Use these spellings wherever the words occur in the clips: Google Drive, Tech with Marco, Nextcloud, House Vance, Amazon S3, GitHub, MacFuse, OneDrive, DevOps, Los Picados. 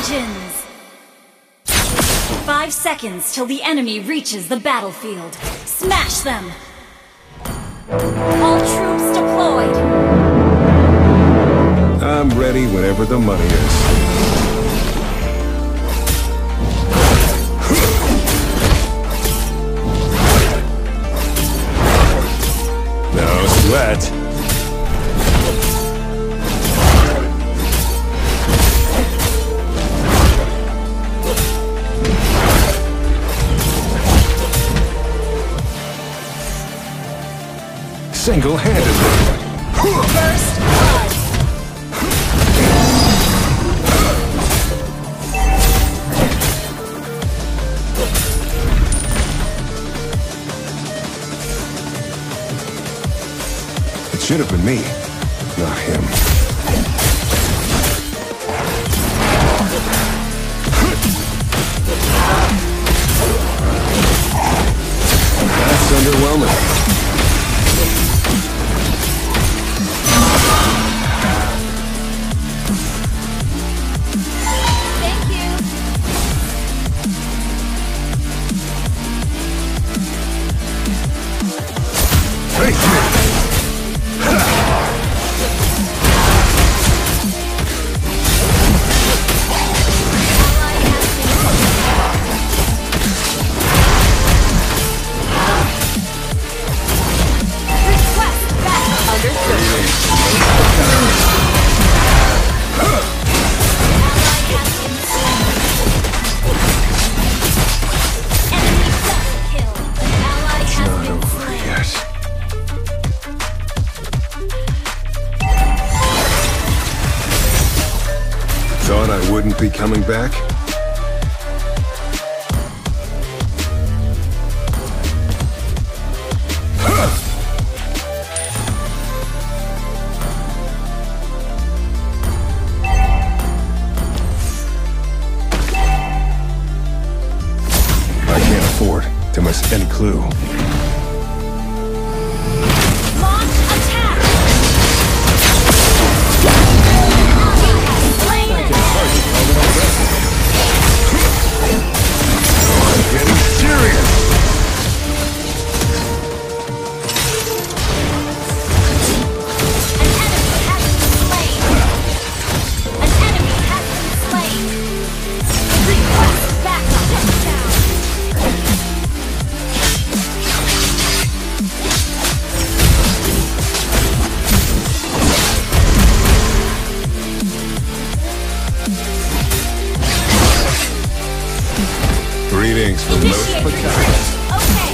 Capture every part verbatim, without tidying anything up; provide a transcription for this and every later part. Legends! Five seconds till the enemy reaches the battlefield. Smash them! All troops deployed! I'm ready whenever the money is. No sweat. Single-handedly. First blood. Should have been me, not him. That's underwhelming. Thank you. Thank you. Thought I wouldn't be coming back? I can't afford to miss any clue. Greetings from Los Picados. Okay.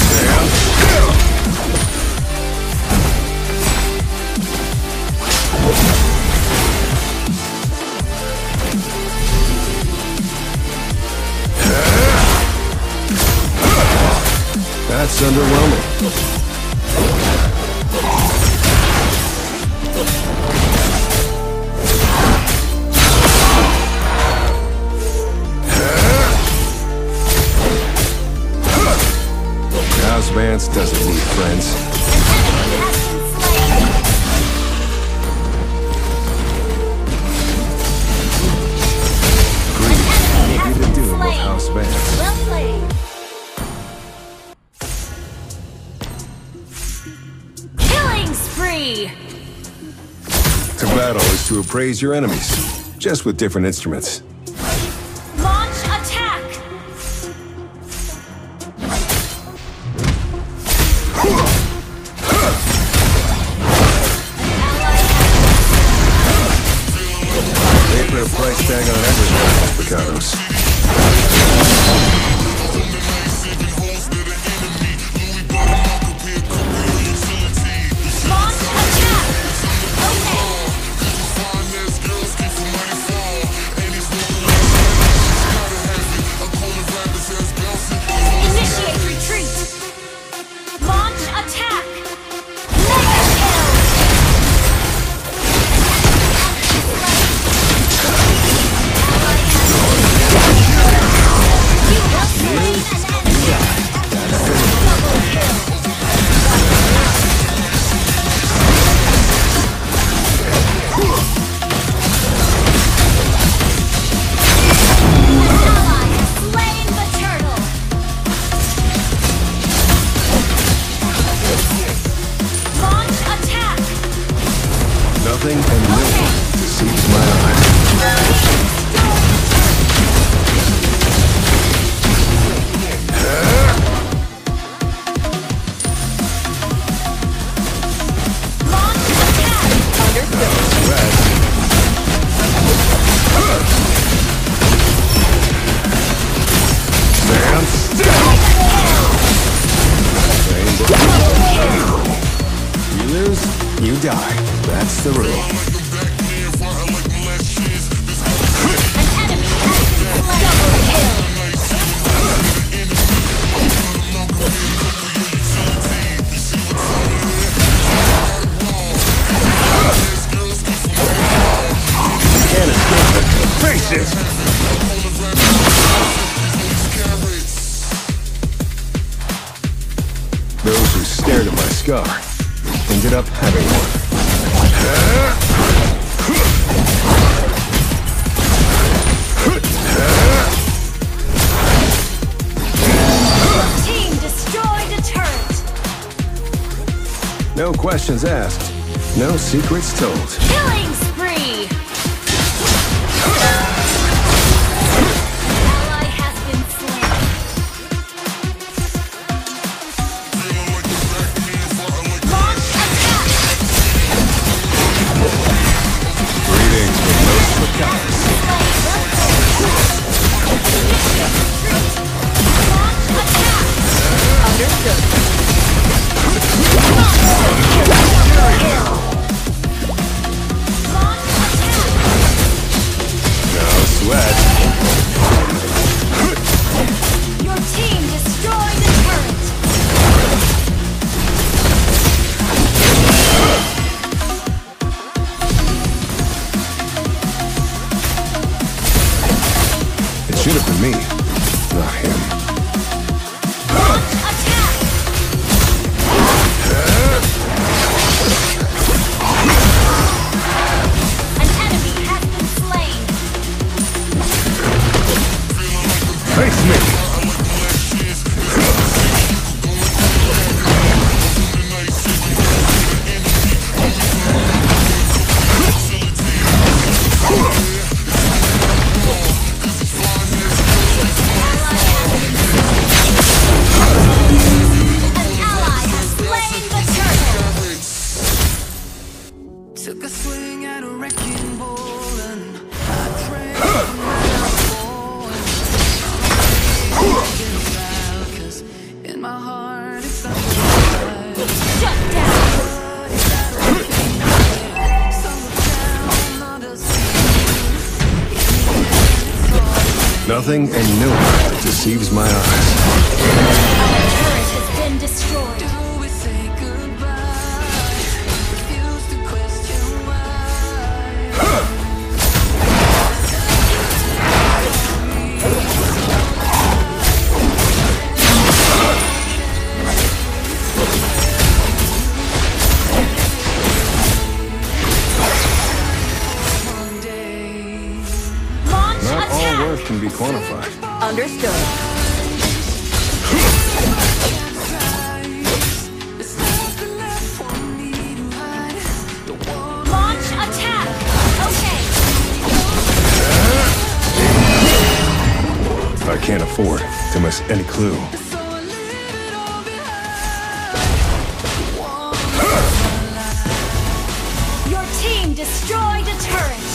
Stand still. That's underwhelming. House Vance doesn't need friends. An enemy has been slain. Greed had nothing to do with House Vance. Well played. Killing spree! To battle is to appraise your enemies, just with different instruments. Price tag on everything, Picados. Launch attack! Okay. Initiate retreat! Launch attack! Mega kill! die. That's the rule. An enemy double kill. Can't escape the faces. Those who stared at my scar ended up having one. Team destroyed a turret. No questions asked, no secrets told. Killing spree. Ally has been slain. Launch attack. Greetings from Los Picados. Launch attack. Understood. Should have been me, not him. Launch attack! An enemy has been slain. Face me! Took a swing at a wrecking ball and I prayed for it. Cause in my heart it's not right. Shut down! Nothing and no one deceives my eyes. Our courage has been destroyed. Can be quantified. Understood. Launch attack. Okay. I can't afford to miss any clue. Your team destroyed a turret.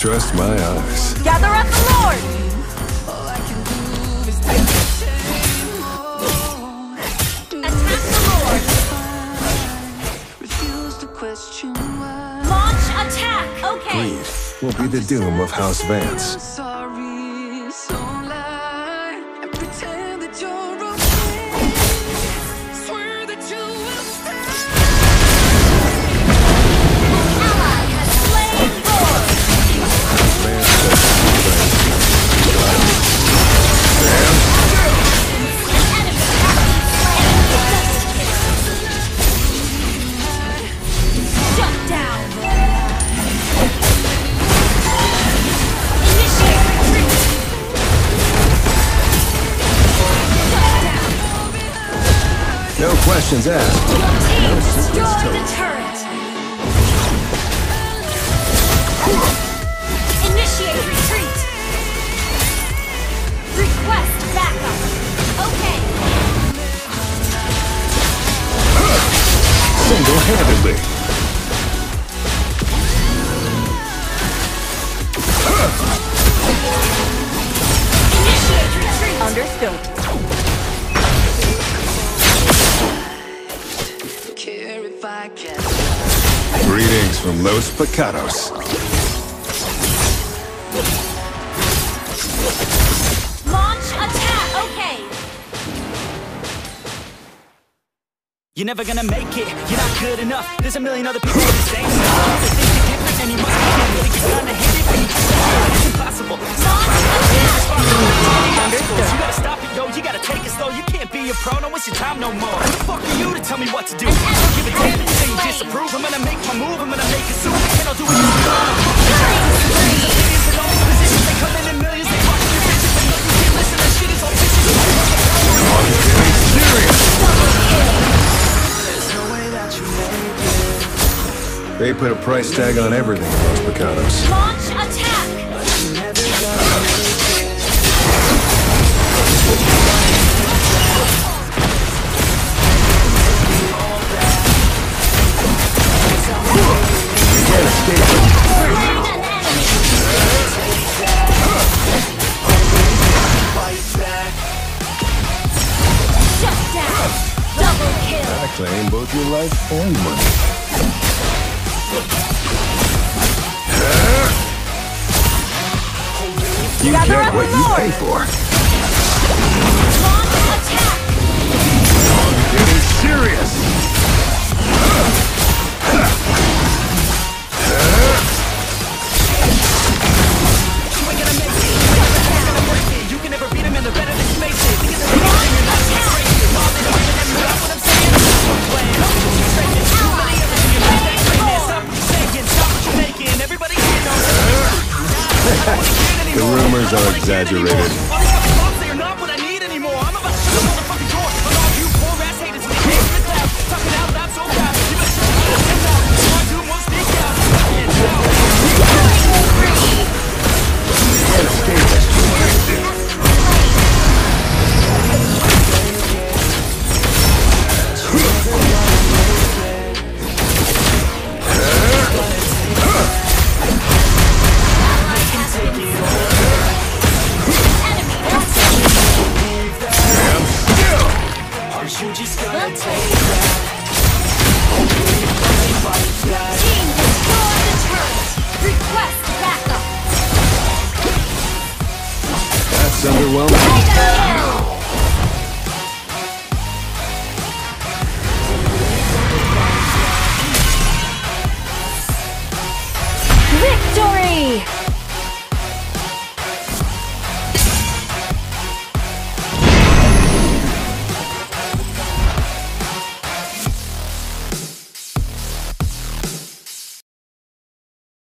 Trust my eyes. Gather up the Lord! All I can do is take the shame. Attack the Lord! Refuse to question why. Launch attack! Okay. Greed will be the doom of House Vance. I'm sorry, so lie and pretend that you're okay. Swear that you will stay. Shut down! Initiate! No questions asked. Your team destroyed the turret. Initiate retreat. Request backup. Okay. Single-handedly. Initiate retreat. Understood. Greetings from Los Picados. Launch attack, okay. You're never gonna make it, you're not good enough. There's a million other people the same. And you must be gonna hit it when you can't. It's impossible. You gotta stop it, yo, you gotta take it slow. You can't be a pro, no, it's your time no more. Who the fuck are you to tell me what to do? Don't give a damn if you disapprove. I'm gonna make my move, I'm gonna make it soon. And I'll do what you want. Millions in all positions, they come in in millions. They watch your bitches, they know you can't listen. That shit is all bitches. You are getting serious. There's no way that you make it. They put a price tag on everything, those Picados. Launch attack! But you never gotta make it. Claim both your life and money. You get what you pay for. Launch attack! It is serious! You ain't gonna make it. You're gonna break it. You can never beat him in the better than you face it. The rumors are exaggerated. They're not what I need anymore. I'm about to shut the fucking door. But all you poor ass haters with your hands in the clouds, talking out loud so loud. You better shut the fuck up. One, two, one, stick out. Can't escape this too much. Underwhelming.